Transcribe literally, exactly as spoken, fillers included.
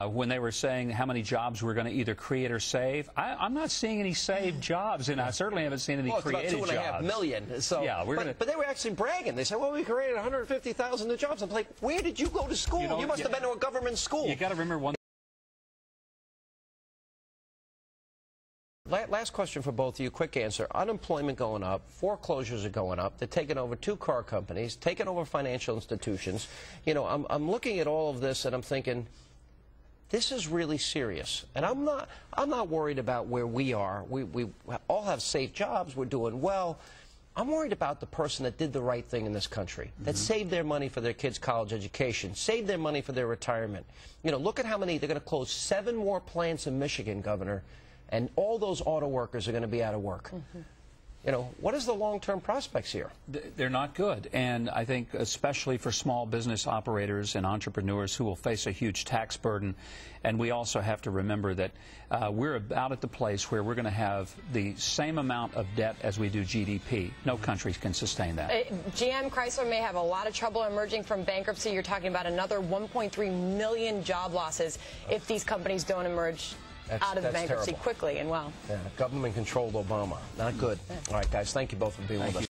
Uh, when they were saying how many jobs we're going to either create or save, I, I'm not seeing any saved jobs, and I certainly haven't seen any well, created jobs. Well, it's about two and a half million. So, yeah, we're but, gonna... but they were actually bragging. They said, "Well, we created one hundred fifty thousand new jobs." I'm like, "Where did you go to school? You, know, you must you, have been to a government school." You got to remember one. Last question for both of you, quick answer. Unemployment going up, foreclosures are going up, they're taking over two car companies, taking over financial institutions. You know, I'm, I'm looking at all of this and I'm thinking, this is really serious. And I'm not, I'm not worried about where we are. We, we all have safe jobs, we're doing well. I'm worried about the person that did the right thing in this country, that mm-hmm. saved their money for their kids' college education, saved their money for their retirement. You know, look at how many, they're gonna close seven more plants in Michigan, Governor. And all those auto workers are going to be out of work. Mm-hmm. You know, what is the long-term prospects here? They're not good. And I think especially for small business operators and entrepreneurs who will face a huge tax burden. And we also have to remember that uh, we're about at the place where we're going to have the same amount of debt as we do G D P. No country can sustain that. Uh, G M, Chrysler may have a lot of trouble emerging from bankruptcy. You're talking about another one point three million job losses if these companies don't emerge That's, out of the bankruptcy terrible. quickly and well. Yeah, government controlled Obama. Not good. Yeah. All right, guys, thank you both for being thank with us.